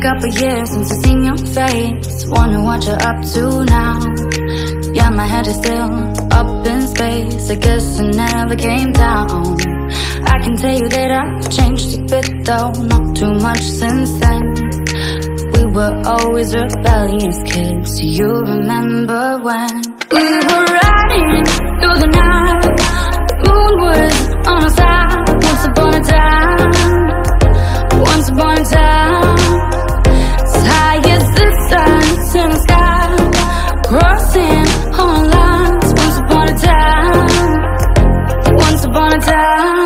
couple years since I've seen your face. Wondering what you're up to now. Yeah, my head is still up in space. I guess I never came down. I can tell you that I've changed a bit though. Not too much since then. We were always rebellious kids. Do you remember when we were riding through the night? Moon was on our side. Once upon a time, once upon a time, as high as the sun in the sky, crossing all lines. Once upon a time, once upon a time.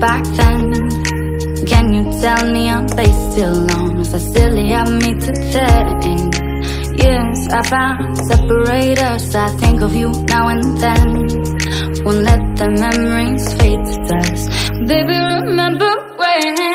Back then, can you tell me are they still on? Was I silly of me to think? Yes, I found separators. I think of you now and then. Won't let the memories fade to dust. Baby, remember when?